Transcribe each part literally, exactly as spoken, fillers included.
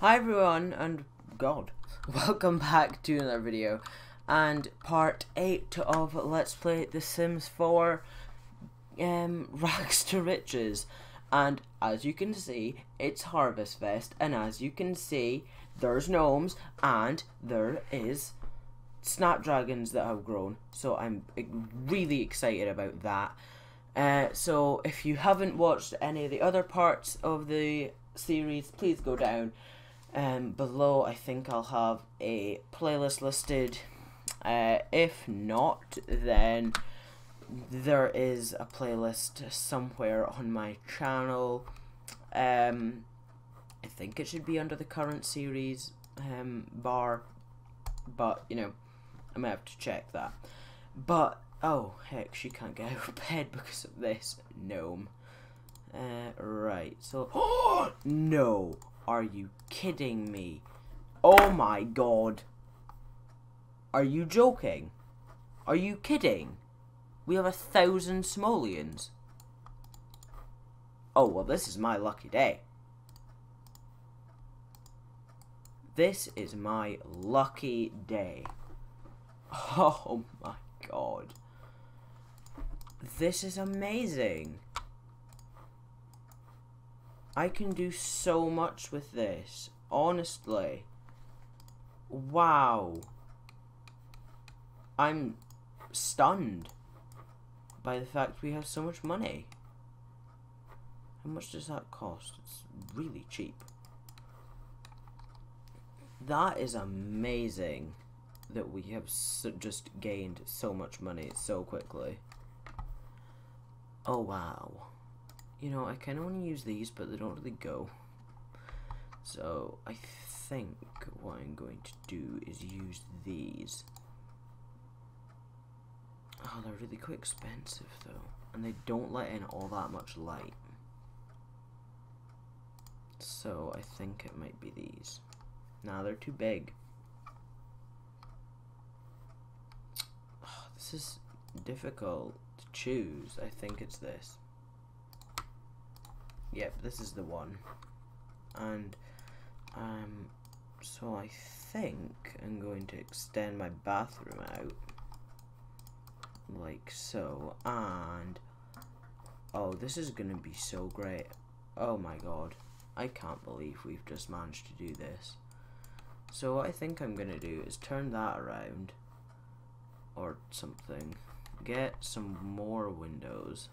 Hi everyone, and God, welcome back to another video and part eight of Let's Play The Sims four um, Rags to Riches. And as you can see, it's Harvest Fest, and as you can see, there's gnomes and there is snapdragons that have grown, so I'm really excited about that. Uh, so if you haven't watched any of the other parts of the series, please go down um, below. I think I'll have a playlist listed. Uh, if not, then there is a playlist somewhere on my channel. Um, I think it should be under the current series um, bar, but you know, I may have to check that. But oh heck, she can't get out of bed because of this gnome. Uh, right, so oh no, are you kidding me? Oh my god, are you joking? Are you kidding? We have a thousand Simoleons. Oh well, this is my lucky day. This is my lucky day. Oh my god, this is amazing. I can do so much with this, honestly. Wow. I'm stunned by the fact we have so much money. How much does that cost? It's really cheap. That is amazing that we have so just gained so much money so quickly. Oh, wow. You know, I kind of want to use these, but they don't really go. So, I think what I'm going to do is use these. Oh, they're really quite expensive, though. And they don't let in all that much light. So, I think it might be these. Nah, they're too big. Oh, this is difficult to choose. I think it's this. Yep, this is the one. And um so I think I'm going to extend my bathroom out like so, and oh, this is gonna be so great. Oh my god, I can't believe we've just managed to do this. So what I think I'm gonna do is turn that around or something. Get some more windows.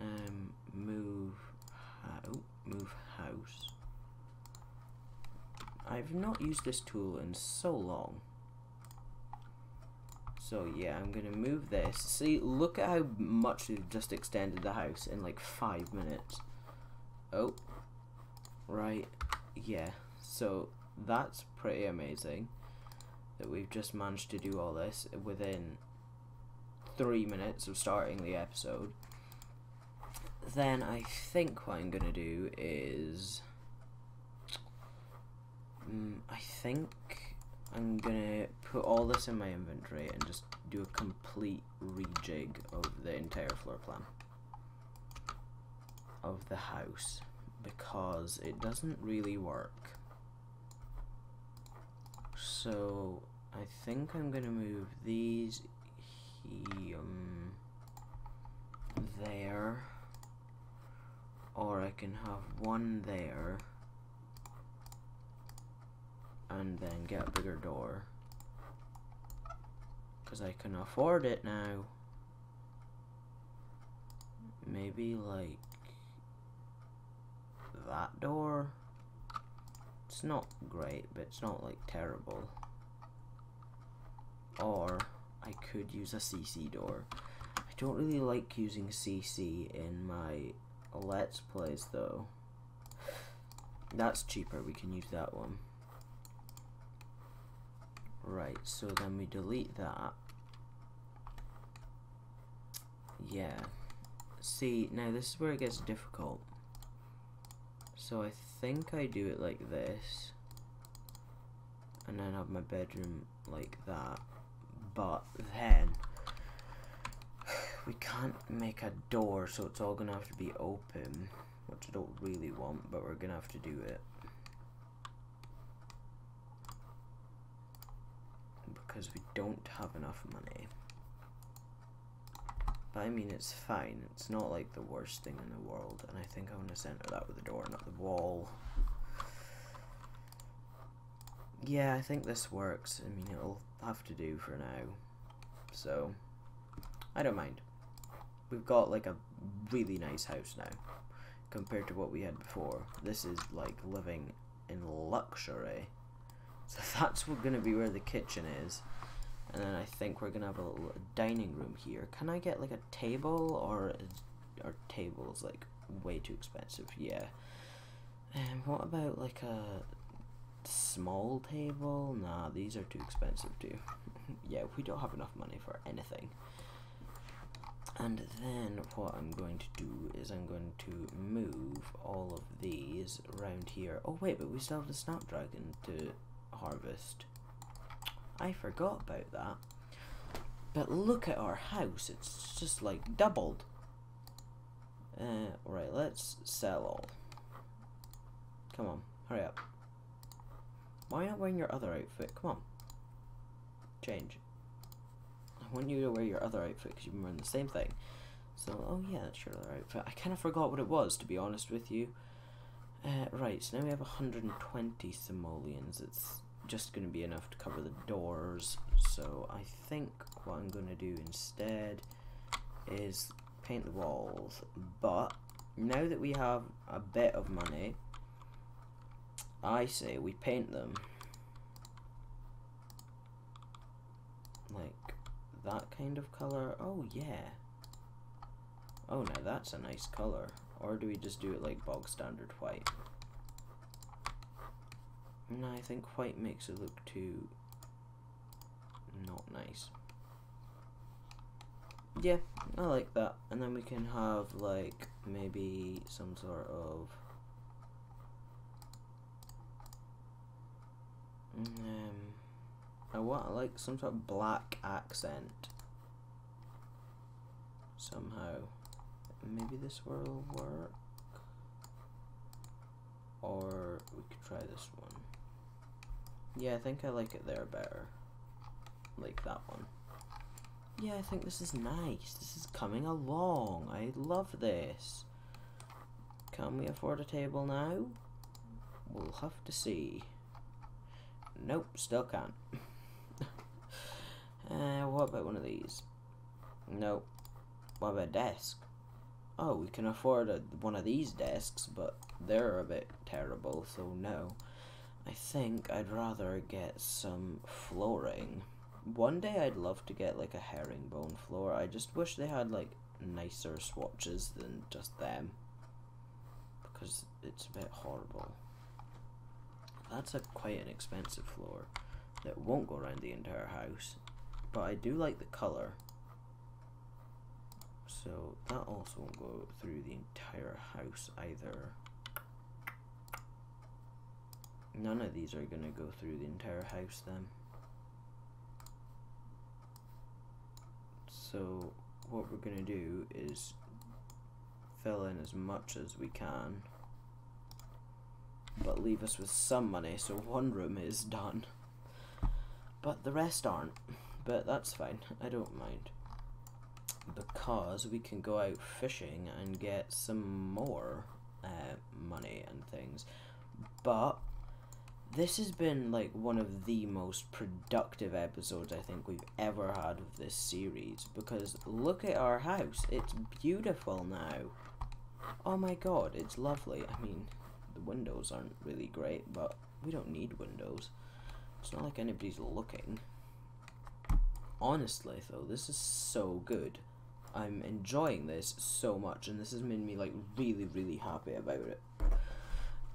Um, move, oh, move house. I've not used this tool in so long. So yeah, I'm gonna move this. See, look at how much we've just extended the house in like five minutes. Oh, right, yeah. So that's pretty amazing that we've just managed to do all this within three minutes of starting the episode. Then I think what I'm gonna do is, um, I think I'm gonna put all this in my inventory and just do a complete rejig of the entire floor plan of the house, because it doesn't really work. So I think I'm gonna move these he um there. Or I can have one there, and then get a bigger door, because I can afford it now. Maybe like that door. It's not great, but it's not like terrible. Or I could use a C C door. I don't really like using C C in my Let's Plays though. That's cheaper, we can use that one. Right, so then we delete that. Yeah. See, now this is where it gets difficult. So I think I do it like this. And then have my bedroom like that. But then we can't make a door, so it's all gonna have to be open, which I don't really want, but we're gonna have to do it. because we don't have enough money. But I mean, it's fine. It's not like the worst thing in the world. And I think I want to center that with the door, not the wall. Yeah, I think this works. I mean, it'll have to do for now. So, I don't mind. We've got like a really nice house now compared to what we had before. This is like living in luxury. So that's going to be where the kitchen is. And then I think we're going to have a little dining room here. Can I get like a table, or are tables like way too expensive? Yeah. And what about like a small table? Nah, these are too expensive too. Yeah, we don't have enough money for anything. And then what I'm going to do is I'm going to move all of these around here. Oh wait, but we still have the snapdragon to harvest. I forgot about that. But look at our house, it's just like doubled. Uh, right, let's sell all. Come on, hurry up. Why not wearing your other outfit? Come on. Change. I want you to wear your other outfit because you've been wearing the same thing. So, oh yeah, that's your other outfit. I kind of forgot what it was, to be honest with you. Uh, right, so now we have one hundred twenty simoleons. It's just going to be enough to cover the doors. So I think what I'm going to do instead is paint the walls. But now that we have a bit of money, I say we paint them. Like that kind of color. Oh yeah. Oh, now that's a nice color. Or do we just do it like bog standard white? No, I think white makes it look too not nice. Yeah, I like that. And then we can have like maybe some sort of um I want like some sort of black accent somehow. Maybe this will work, or we could try this one. Yeah, I think I like it there better, like that one. Yeah, I think this is nice. This is coming along. I love this. Can we afford a table now? We'll have to see. Nope, still can't. Uh, what about one of these? Nope. What about a desk? Oh, we can afford a, one of these desks, but they're a bit terrible, so no. I think I'd rather get some flooring. One day I'd love to get like a herringbone floor. I just wish they had like nicer swatches than just them, because it's a bit horrible. That's a quite an expensive floor that won't go around the entire house, but I do like the color. So that also won't go through the entire house either. None of these are going to go through the entire house then. So what we're going to do is fill in as much as we can, but leave us with some money, so one room is done. But the rest aren't. But that's fine, I don't mind. Because we can go out fishing and get some more uh, money and things. But this has been like one of the most productive episodes I think we've ever had of this series. Because look at our house, it's beautiful now. Oh my god, it's lovely. I mean, the windows aren't really great, but we don't need windows. It's not like anybody's looking. Honestly though, this is so good. I'm enjoying this so much, and this has made me like really really happy about it.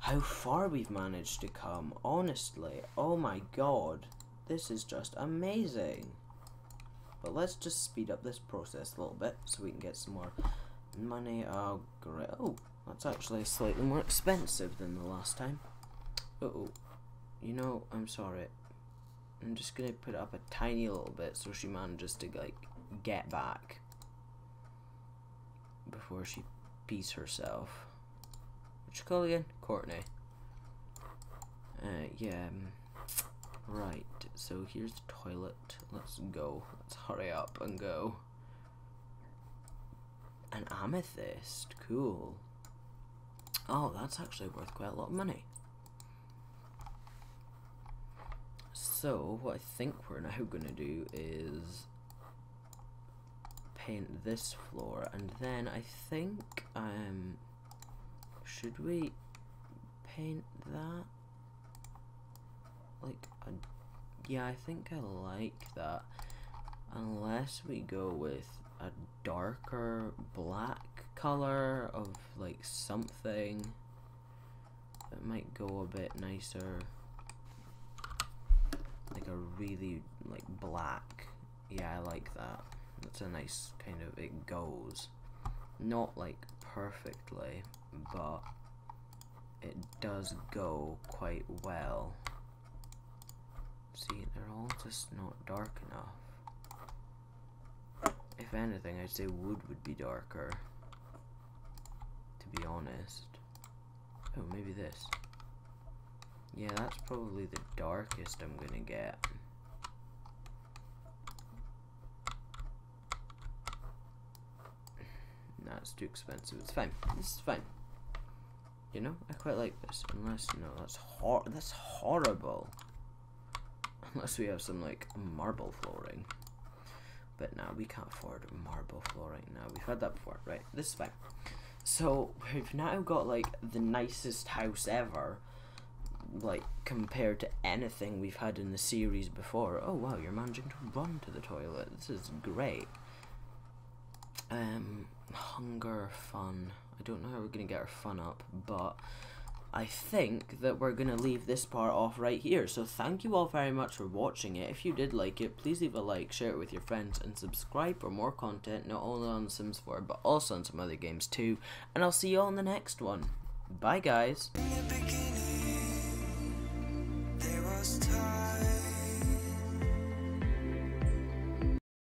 How far we've managed to come, honestly. Oh my god, this is just amazing. But let's just speed up this process a little bit so we can get some more money. Oh great. Oh, that's actually slightly more expensive than the last time. Uh oh. You know, I'm sorry. I'm just gonna put it up a tiny little bit so she manages to like get back before she pees herself. What you call again? Courtney. Uh yeah. Right, so here's the toilet. Let's go. Let's hurry up and go. An amethyst. Cool. Oh, that's actually worth quite a lot of money. So, what I think we're now going to do is paint this floor, and then I think, um, should we paint that? Like, uh, yeah, I think I like that. Unless we go with a darker black color of, like, something that might go a bit nicer. Like a really, like, black. Yeah, I like that. That's a nice kind of, it goes. Not, like, perfectly, but it does go quite well. See, they're all just not dark enough. If anything, I'd say wood would be darker, to be honest. Oh, maybe this. Yeah, that's probably the darkest I'm gonna get. Nah, it's too expensive. It's fine. This is fine. You know, I quite like this. Unless, no, that's hor- that's horrible. Unless we have some, like, marble flooring. But now nah, we can't afford marble flooring. Now nah, we've had that before. Right, this is fine. So, we've now got, like, the nicest house ever. Like, compared to anything we've had in the series before. Oh wow, you're managing to run to the toilet. This is great. Um, hunger, fun. I don't know how we're gonna get our fun up, but I think that we're gonna leave this part off right here. So thank you all very much for watching it. If you did like it, please leave a like, share it with your friends, and subscribe for more content, not only on The Sims four, but also on some other games too. And I'll see you all in the next one. Bye guys. There was time.